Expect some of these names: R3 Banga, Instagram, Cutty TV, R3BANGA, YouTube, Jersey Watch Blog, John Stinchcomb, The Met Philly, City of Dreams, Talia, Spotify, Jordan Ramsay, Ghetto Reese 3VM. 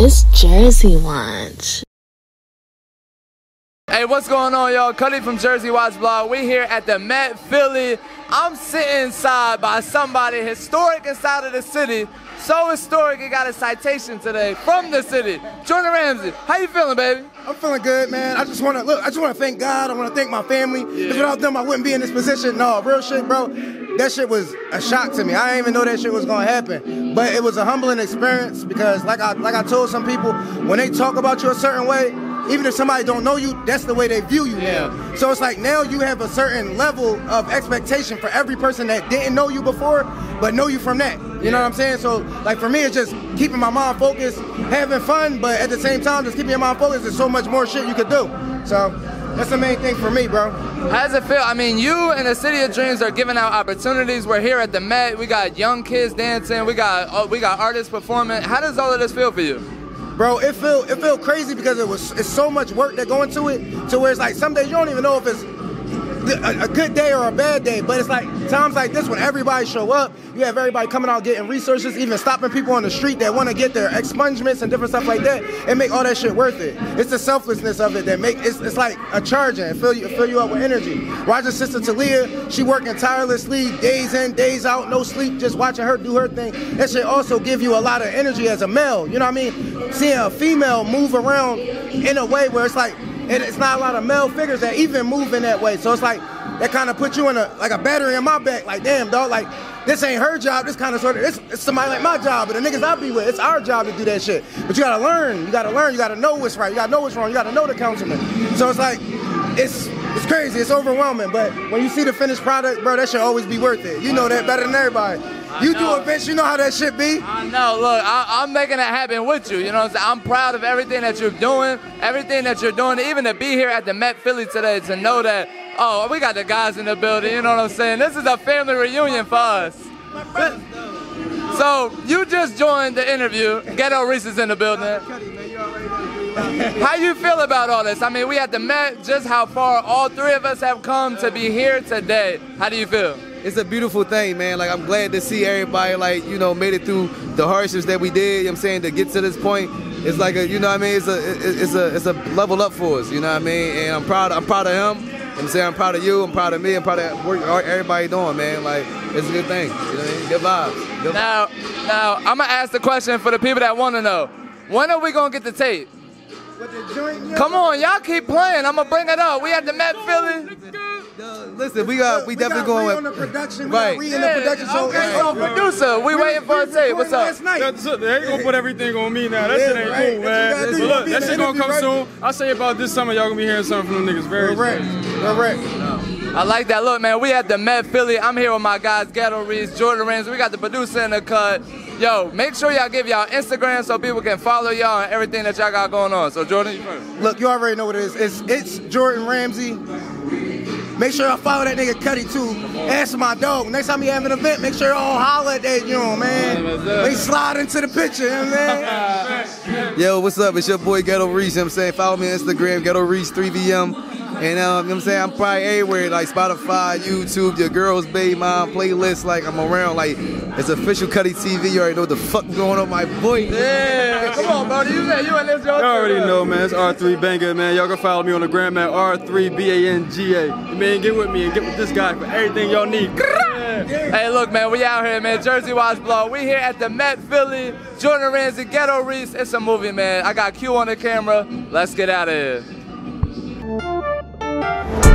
It's Jersey Watch. Hey, what's going on, y'all? Cutty from Jersey Watch Blog. We're here at the Met Philly. I'm sitting side by somebody historic inside of the city. So historic, he got a citation today from the city. Jordan Ramsay, how you feeling, baby? I'm feeling good, man. I just want to thank God. I want to thank my family. Yeah. If without them, I wouldn't be in this position. No, real shit, bro. That shit was a shock to me. I didn't even know that shit was gonna happen. But it was a humbling experience because, like I told some people, when they talk about you a certain way, even if somebody don't know you, that's the way they view you now. So it's like now you have a certain level of expectation for every person that didn't know you before, but know you from that. You know what I'm saying? So like for me, it's just keeping my mind focused, having fun, but at the same time, just keeping your mind focused. There's so much more shit you could do. So that's the main thing for me, bro. How does it feel? I mean, you and the City of Dreams are giving out opportunities. We're here at the Met. We got young kids dancing. We got artists performing. How does all of this feel for you? Bro, it feel crazy because it's so much work that go into it to where it's like some days you don't even know if it's a good day or a bad day, but it's like times like this when everybody show up, you have everybody coming out getting resources, even stopping people on the street that want to get their expungements and different stuff like that, and make all that shit worth it. It's the selflessness of it that make it's like a charging. It fill you up with energy. Roger's sister Talia, she working tirelessly, days in, days out, no sleep, just watching her do her thing. That shit also give you a lot of energy as a male. You know what I mean? Seeing a female move around in a way where it's like. And it's not a lot of male figures that even move in that way. So it's like, that kind of puts you in a battery in my back. Like, damn, dog, like, this ain't her job. This kind of sort of, it's somebody like my job, but the niggas I be with, it's our job to do that shit. But you gotta learn. You gotta learn. You gotta know what's right. You gotta know what's wrong. You gotta know the councilman. So it's like, it's crazy. It's overwhelming. But when you see the finished product, bro, that should always be worth it. You know that better than everybody. You do events, you know how that shit be. I know. Look, I'm making it happen with you. You know what I'm saying? I'm proud of everything that you're doing, even to be here at the Met Philly today, to know that, oh, we got the guys in the building. You know what I'm saying? This is a family reunion for us. My brothers, though. So you just joined the interview. Ghetto Reese is in the building. How you feel about all this? I mean, we at the Met, just how far all three of us have come to be here today. How do you feel? It's a beautiful thing, man. Like, I'm glad to see everybody, like, you know, made it through the hardships that we did, you know what I'm saying, to get to this point. It's like a, you know what I mean, it's a level up for us, you know what I mean? And I'm proud of him. You know what I'm saying, I'm proud of you, I'm proud of me, I'm proud of work everybody doing, man. Like, it's a good thing, you know what I mean? Good vibes. Good vibes. Now, I'm gonna ask the question for the people that wanna know. When are we gonna get the tape? With the joint, come on, y'all keep playing. I'm gonna bring it up. We at the Met Philly. Listen, we definitely going with the production. Right. We in the production. So, okay, so producer, we waiting for a tape. What's up? They gonna put everything on me now. That shit ain't cool, man. But look, that shit gonna come soon. I'll say about this summer, y'all gonna be hearing something from them niggas. Correct. I like that. Look, man, we at the Met Philly. I'm here with my guys, Ghetto Reese, Jordan Ramsay. We got the producer in the cut. Yo, make sure y'all give y'all Instagram so people can follow y'all and everything that y'all got going on. So, Jordan, you first. Look, you already know what it is. It's Jordan Ramsay. Make sure I follow that nigga Cutty too. Ask my dog. Next time you have an event, make sure y'all holler at that, you know, man. They slide into the picture, you know what I mean? Yo, what's up? It's your boy Ghetto Reese, you know what I'm saying? Follow me on Instagram, Ghetto Reese 3VM. And you know what I'm saying? I'm probably everywhere, like Spotify, YouTube, your girl's baby mom, playlist, like I'm around, like it's official Cutty TV. You already know what the fuck going on, my boy. Yeah, come on, bro. You and this y'all already know, man. It's R3 Banga, man. Y'all can follow me on the gram at R3BANGA. Man, get with me and get with this guy for everything y'all need. Hey, look, man, we out here, man. Jersey Watch Blog. We here at the Met Philly. Jordan Ramsay, Ghetto Reese. It's a movie, man. I got Q on the camera. Let's get out of here.